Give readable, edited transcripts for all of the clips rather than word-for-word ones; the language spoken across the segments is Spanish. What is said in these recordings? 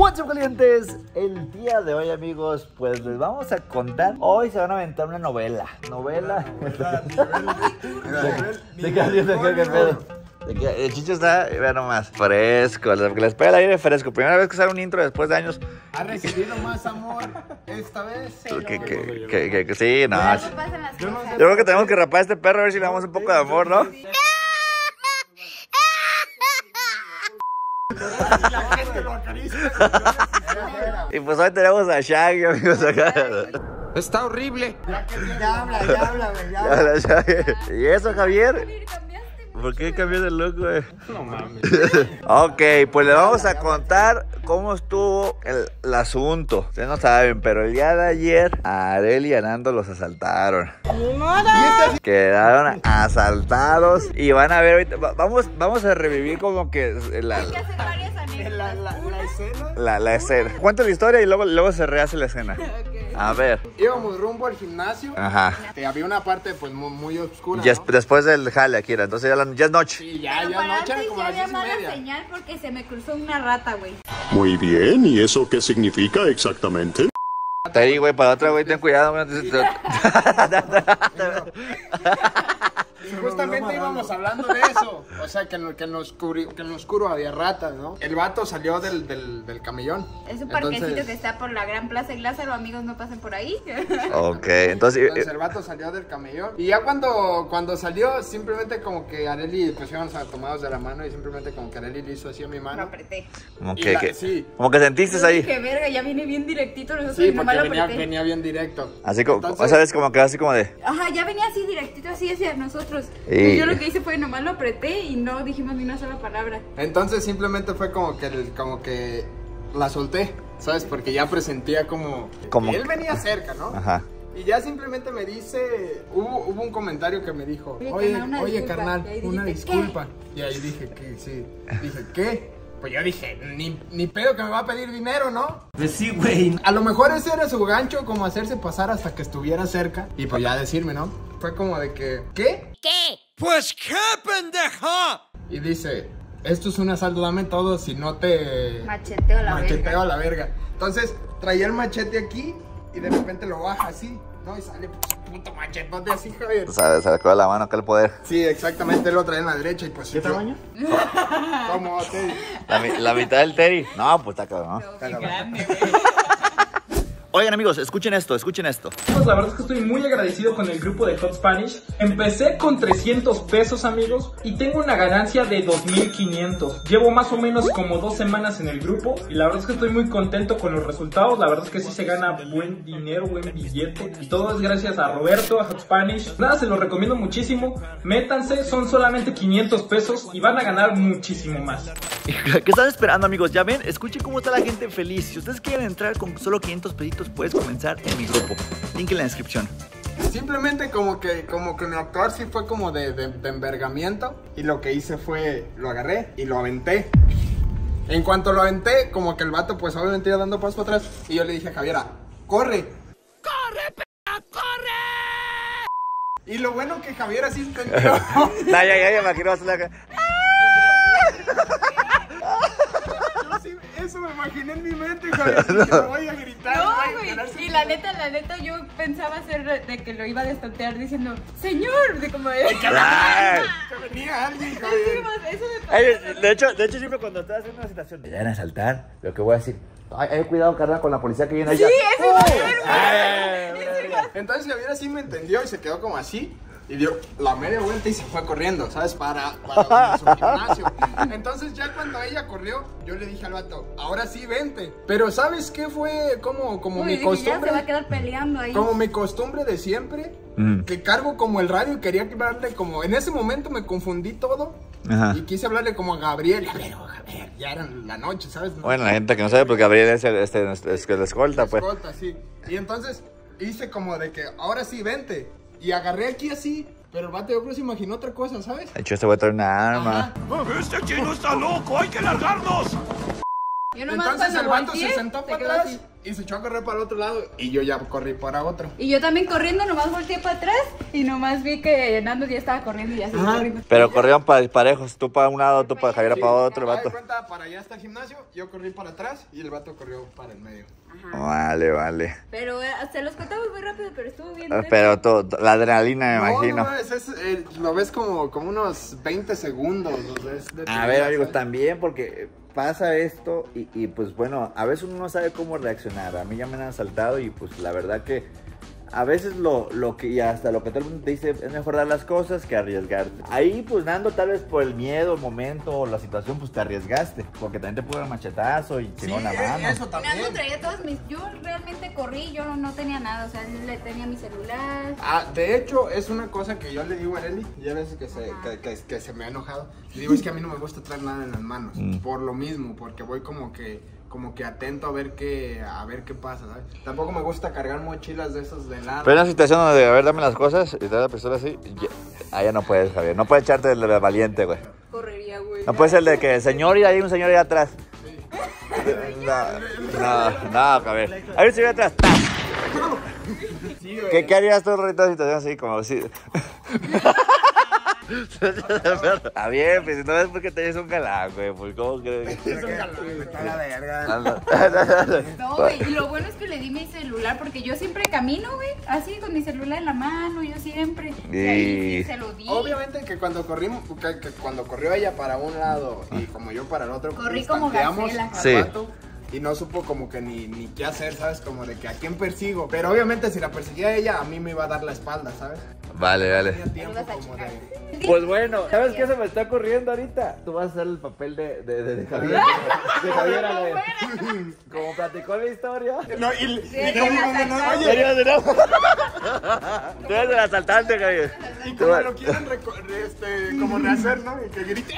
What's up, calientes. El día de hoy, amigos, pues les vamos a contar. Hoy se van a aventar una novela. El chicho está, vean nomás, fresco, que les pega el aire fresco. Primera vez que sale un intro después de años. Ha recibido más amor esta vez. Sí, no. Yo creo que tenemos que rapar a este perro a ver si le damos un poco de amor, ¿no? Y pues hoy tenemos a Shaggy, amigos, acá. Está horrible. Ya habla, Shaggy. ¿Y eso, Javier? ¿Por qué cambió de look, güey? No mames. Ok, pues le vamos a contar cómo estuvo el asunto. Ustedes no saben, pero el día de ayer a Arely y a Nando los asaltaron. Quedaron asaltados. Y van a ver ahorita. Vamos a revivir como que la escena. Cuento la historia y luego se rehace la escena. A ver. Íbamos rumbo al gimnasio. Ajá. Había una parte pues muy oscura, ¿no? Después del jale, Akira. Entonces ya es noche. Sí, ya noche, era como las 10:30. Señal porque se me cruzó una rata, güey. Muy bien, ¿y eso qué significa exactamente? Te digo, güey, para otra, güey, ten cuidado. Y justamente íbamos hablando de eso. O sea, que en lo oscuro había ratas, ¿no? El vato salió del camellón. Es un parquecito que está por la Gran Plaza y Lázaro, amigos, no pasen por ahí. Ok, entonces el vato salió del camellón. Y ya cuando salió, simplemente como que Arely, pues íbamos tomados de la mano. Y simplemente como que Arely le hizo así a mi mano. Lo apreté. Sí. Como que sentiste ahí. Que verga, ya viene bien directito. Sí, porque venía bien directo. Así como, ¿sabes? Como que así como de... Ajá, ya venía así directito, así hacia nosotros. Y yo lo que hice fue nomás lo apreté y no dijimos ni una sola palabra. Entonces simplemente fue como que la solté, ¿sabes? Porque ya presentía como él venía cerca, ¿no? Ajá. Y ya simplemente me dice, hubo un comentario que me dijo, oye carnal, una disculpa. Y ahí dije, ¿qué? Sí. Dije, ¿qué? Pues yo dije, ni pedo que me va a pedir dinero, ¿no? Pues sí, güey. A lo mejor ese era su gancho, como hacerse pasar hasta que estuviera cerca. Y pues ya decirme, ¿no? Fue como de que, ¿qué? ¿Qué? Pues qué, pendeja. Y dice, esto es un asalto, dame todo, si no te... Macheteo a la verga. Entonces, traía el machete aquí y de repente lo baja así, ¿no? Y sale puto machetote así, Javier. O sea, sacó la mano acá el poder. Sí, exactamente, lo traía en la derecha y pues... ¿Qué tamaño? ¿Cómo, Teddy? La mitad del Teddy. No, pues está cabrón, ¿no? Está grande, güey. Oigan, amigos, escuchen esto. Pues la verdad es que estoy muy agradecido con el grupo de Hot Spanish. Empecé con 300 pesos, amigos, y tengo una ganancia de 2,500. Llevo más o menos como 2 semanas en el grupo y la verdad es que estoy muy contento con los resultados. La verdad es que sí se gana buen dinero, buen billete. Y todo es gracias a Roberto, a Hot Spanish. Nada, se los recomiendo muchísimo. Métanse, son solamente 500 pesos y van a ganar muchísimo más. ¿Qué están esperando, amigos? Ya ven, escuchen cómo está la gente feliz. Si ustedes quieren entrar con solo 500 pesitos, puedes comenzar en mi grupo. Link en la descripción. Simplemente como que mi actuar sí fue como de envergamiento. Y lo que hice fue, lo agarré y lo aventé. En cuanto lo aventé, como que el vato pues obviamente iba dando paso para atrás. Y yo le dije a Javiera, ¡corre! ¡Corre, perra, corre! Y lo bueno que Javiera sí entendió. Ya me imagino hacerla. Eso me imaginé en mi mente, Javier, que lo voy a gritar. No, güey, y la neta, yo pensaba hacer de que lo iba a destantear diciendo, señor, de como de... Que venía alguien, Javier. De hecho, siempre cuando estás haciendo una situación, me van a asaltar, lo que voy a decir, ay, cuidado, carnal, con la policía que viene allá. Sí, eso. Entonces Javier así me entendió y se quedó como así. Y dio la media vuelta y se fue corriendo, ¿sabes? Para su gimnasio. Entonces ya cuando ella corrió, yo le dije al vato, ahora sí, vente. Pero ¿sabes qué fue? Como mi costumbre. Ya se va a quedar peleando ahí. Como mi costumbre de siempre, que cargo como el radio y quería hablarle como... En ese momento me confundí todo. Ajá. Y quise hablarle como a Gabriel. A ver, ya era la noche, ¿sabes? Bueno, la gente que no sabe, pues Gabriel es el escolta, pues. El escolta, sí. Y entonces hice como de que, ahora sí, vente. Y agarré aquí así, pero el vato yo creo que se imaginó otra cosa, ¿sabes? De hecho, este va a traer una arma. Ajá. ¡Este chino está loco! ¡Hay que largarnos! Entonces el vato se sentó para atrás y se echó a correr para el otro lado y yo ya corrí para otro. Y yo también corriendo, nomás volteé para atrás y nomás vi que Nando ya estaba corriendo y ya se estaba corriendo. Pero corrieron parejos, tú para un lado, tú para Javier, sí, para otro, el vato. Me cuenta, para allá hasta el gimnasio, yo corrí para atrás y el vato corrió para el medio. Ajá. Vale, vale. Pero se los contamos muy rápido, pero estuvo bien. Pero todo, la adrenalina me imagino. No, lo ves como unos 20 segundos. A ver, amigo, también porque... pasa esto y pues bueno, a veces uno no sabe cómo reaccionar. A mí ya me han asaltado y pues la verdad que a veces lo que todo el mundo te dice es mejor dar las cosas que arriesgarte. Ahí pues Nando, tal vez por el miedo, el momento o la situación, pues te arriesgaste, porque también te pudo dar machetazo y chingó una mano. Eso también. Nando traía todas mis... Yo realmente corrí, yo no tenía nada, o sea, le tenía mi celular. Ah, de hecho, es una cosa que yo le digo a Arely, ya ves que se me ha enojado. Le digo, es que a mí no me gusta traer nada en las manos, por lo mismo, porque voy como que atento a ver qué pasa, ¿sabes? Tampoco me gusta cargar mochilas de esos de nada. Pero en una situación donde, a ver, dame las cosas y dar la pistola así, allá no puedes, Javier. No puedes echarte el valiente, güey. Correría, güey. No puedes el de que, señor, y hay un señor ahí atrás. Sí. No, Javier. Hay un señor atrás. Sí, ¿Qué harías tú en una situación así, como así? Está bien, pues no es porque te eres un galán, güey. Pues, ¿cómo crees? Es un galán, güey. Está la verga. No, güey. Y lo bueno es que le di mi celular, porque yo siempre camino, güey, así con mi celular en la mano. Yo siempre. Y se lo di. Obviamente que cuando corrimos, que cuando corrió ella para un lado y como yo para el otro, corrí como gacela. Sí. Y no supo como que ni qué hacer, ¿sabes? Como de que a quién persigo. Pero obviamente si la perseguía ella, a mí me iba a dar la espalda, ¿sabes? Vale. Pues bueno, ¿sabes qué se me está ocurriendo ahorita? Tú vas a hacer el papel de Javier. De Javier Arely. Como platicó la historia. No, no. Oye, no. Tú eres el asaltante, Javier. Y como lo quieren como rehacer, ¿no? Y que grite.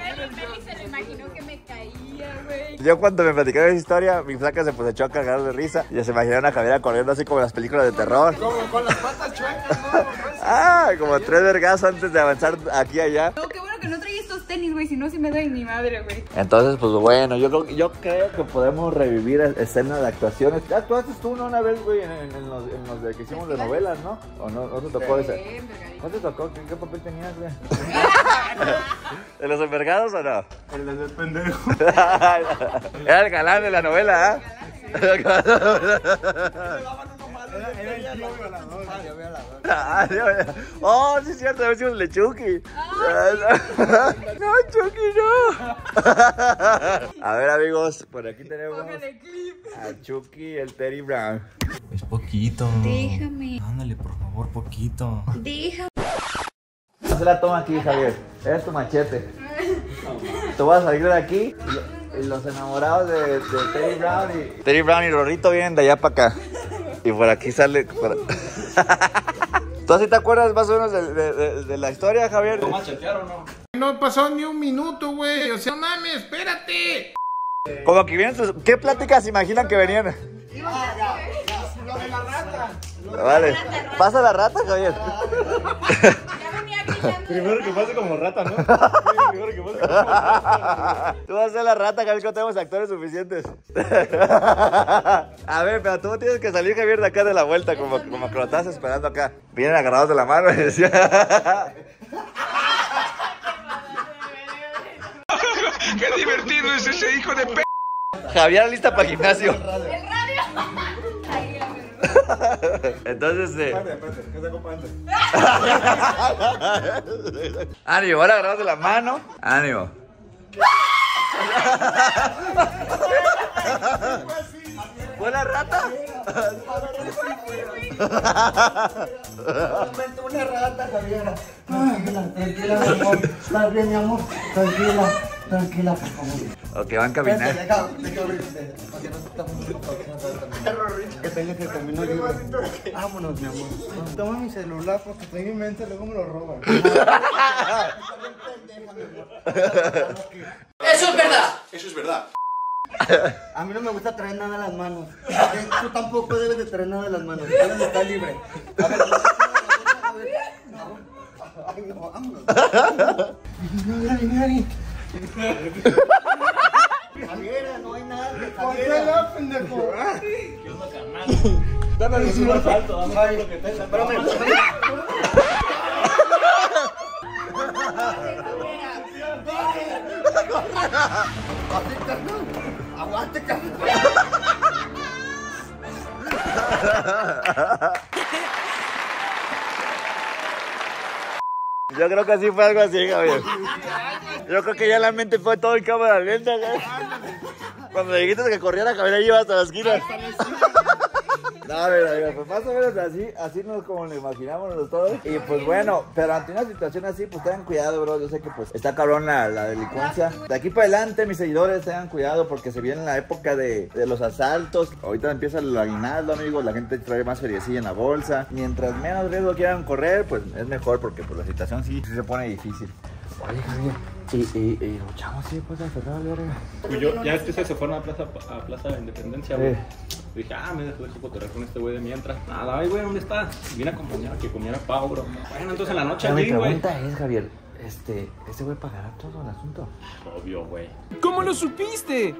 Meli se lo imaginó que me caía, güey. Yo cuando me platicaron esa historia, mi flaca se echó a cargar de risa. Y se imaginaron a Javier corriendo así como en las películas de terror. Como con las patas chuecas, ¿no? Como tres vergazos antes de avanzar aquí y allá. No, qué bueno que no traía estos tenis, güey, si no se me da mi madre, güey. Entonces, pues bueno, yo creo que podemos revivir escenas de actuaciones. Ya actuaste tú una vez, güey, en los de que hicimos de novelas, ¿no? ¿O no te tocó ese? ¿No te tocó? ¿Qué papel tenías, güey? ¿De los envergados o no? El del pendejo. Era el galán de la novela, ¿eh? Era el tío violador. Oh, sí es cierto, a ver si es el de Chucky. No, Chucky, no. A ver, amigos, por aquí tenemos a Chucky, el Terry Brown. Es poquito. Déjame. Ándale, por favor, poquito. Déjame. No se la toma aquí, Javier. Eres tu machete. Tú vas a salir de aquí. Los enamorados de Terry Brown y... Terry Brown y Rorrito vienen de allá para acá. Y por aquí sale... ¿Tú así te acuerdas más o menos de la historia, Javier? ¿Cómo chatearon, no? No pasó ni un minuto, güey. O sea, mami, espérate. Como que vienen sus... ¿Qué pláticas se imaginan que venían? Lo de la rata. Vale. ¿Pasa la rata, Javier? Primero que pase como rata, ¿no? Primero que pase como rata. Tú vas a ser la rata, Javier, que no tenemos actores suficientes. A ver, pero tú tienes que salir, Javier, de acá de la vuelta, como que lo estás esperando acá. Vienen agarrados de la mano y decían... ¡Qué divertido es ese hijo de p***! Javier, lista para el gimnasio. ¡El radio! Entonces, ánimo, ahora agarramos de la mano. Ánimo. ¿Fue la rata? Una rata, Javiera. Tranquila, mi amor. ¿Estás bien, mi amor? Tranquila, por favor. Ok, van a caminar. Que tenga que caminar. Vámonos, mi amor. Toma mi celular porque tengo en mente, luego me lo roban. Eso es verdad. Eso es verdad. A mí no me gusta traer nada en las manos. Tú tampoco debes de traer nada en las manos. Está libre. A ver, no. Ay, no, vámonos. No, Gaby. playera, no hay nada en la playera. ¿Por qué la pendejo? ¿Qué onda, carnal? Dame el suelo alto, dame lo que te salga. Espérame. Aguante, carnal. Yo creo que así fue algo así, Javier. Yo creo que ya la mente fue todo en cámara lenta, güey. Cuando le dijiste que corriera, Javier iba hasta la esquina. No, mira, pues más o menos así nos como lo imaginamos todos. Y pues bueno, pero ante una situación así, pues tengan cuidado, bro. Yo sé que pues está cabrón la delincuencia. De aquí para adelante, mis seguidores, tengan cuidado porque se viene la época de los asaltos. Ahorita empieza el aguinaldo, amigos. La gente trae más feriecilla en la bolsa. Mientras menos riesgo quieran correr, pues es mejor porque pues la situación sí se pone difícil. Oye, Javier, y los chavos sí, pues a cerrar la verga. Pues yo, ya es que se fueron a Plaza de Independencia, güey. Dije, me dejó de cotorrear con este güey de mientras. Nada, ay, güey, ¿dónde está? Vine acompañado a que comiera pavo, bro. Bueno, entonces en la noche allí, güey. Mi pregunta es, Javier, ¿este güey pagará todo el asunto? Obvio, güey. ¿Cómo lo supiste?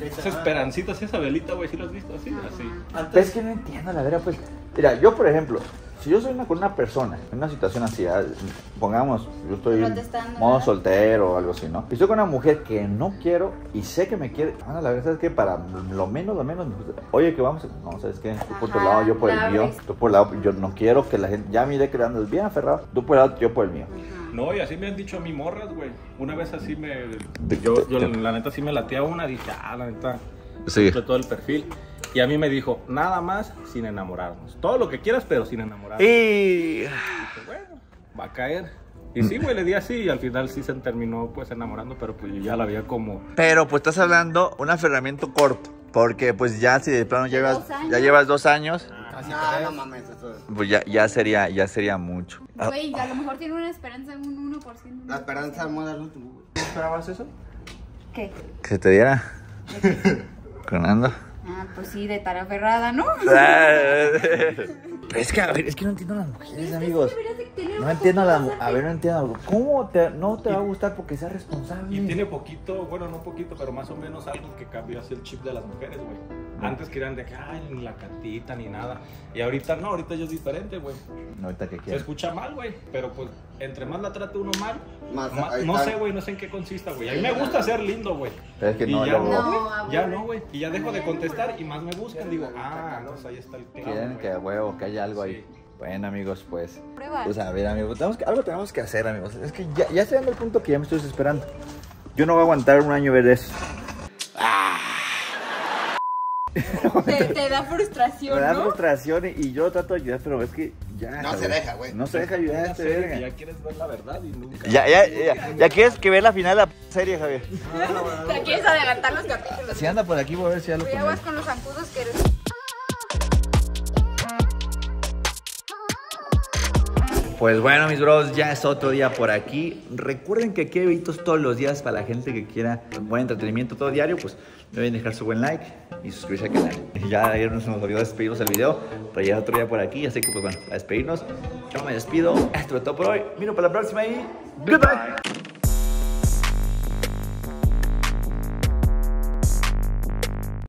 Esa esperancita, esa velita, güey, ¿sí lo has visto? Así, así. Antes... Es que no entiendo, la verdad, pues. Mira, yo, por ejemplo, si yo soy con una persona en una situación así, pongamos, yo estoy en modo soltero o algo así, ¿no? Y estoy con una mujer que no quiero y sé que me quiere. Bueno, la verdad es que para lo menos, oye, que vamos, no, ¿sabes qué? Tú por tu lado, yo por el mío. Tú por el lado, yo no quiero que la gente, ya miré que andas bien aferrado. Tú por el lado, yo por el mío. No, y así me han dicho a mí morras, güey. Una vez así yo la neta sí me latea una, dije, la neta. Sí. Todo el perfil. Y a mí me dijo, nada más sin enamorarnos. Todo lo que quieras, pero sin enamorarnos. Y dije, bueno, va a caer. Y sí, güey, le di así y al final sí se terminó pues enamorando, pero pues yo ya la veía como... Pero pues estás hablando un aferramiento corto, porque pues ya si de plano ya llevas 2 años... No mames, eso es. Pues ya sería mucho. Güey, a lo mejor tiene una esperanza en un 1%. La esperanza muda al último, güey. ¿Esperabas eso? ¿Qué? Que se te diera. Con Nando. Pues sí, de tara ferrada, ¿no? Es que, a ver, es que no entiendo a las mujeres, amigos. No entiendo a las mujeres. A ver, no entiendo. ¿Cómo no te va a gustar porque seas responsable? Y tiene poquito, bueno, no poquito, pero más o menos algo que cambió hacia el chip de las mujeres, güey. Antes que eran de que, ay, ni la cantita, ni nada. Y ahorita no, ahorita yo es diferente, güey. Ahorita que se escucha mal, güey. Pero pues, entre más la trate uno mal, no sé, güey, no sé en qué consista, güey. A mí me gusta ser lindo, güey. Es que no, ya no, güey. Y ya dejo de contestar y más me buscan. Digo, entonces ahí está el tema. Quieren que, huevo, que haya algo ahí. Bueno, amigos, pues. Pues a ver, amigos, algo tenemos que hacer, amigos. Es que ya estoy dando el punto que ya me estoy desesperando. Yo no voy a aguantar un año ver eso. Te da frustración, ¿no? Me da frustración y yo trato de ayudar, pero es que ya... No se deja, güey. No se deja ayudar a este verga. Ya quieres ver la verdad y nunca... Ya quieres que ver la final de la serie, Javier. Te quieres adelantar los capítulos. Si anda por aquí, voy a ver si ya lo... Ya vas con los zancudos que eres... Pues bueno, mis bros, ya es otro día por aquí. Recuerden que aquí hay videitos todos los días para la gente que quiera buen entretenimiento todo diario. Pues no olviden dejar su buen like y suscribirse al canal. Ya ayer nos olvidó despedirnos del video, pero ya es otro día por aquí. Así que pues bueno, a despedirnos. Yo me despido. Esto es todo por hoy. Miro para la próxima y... ¡Goodbye!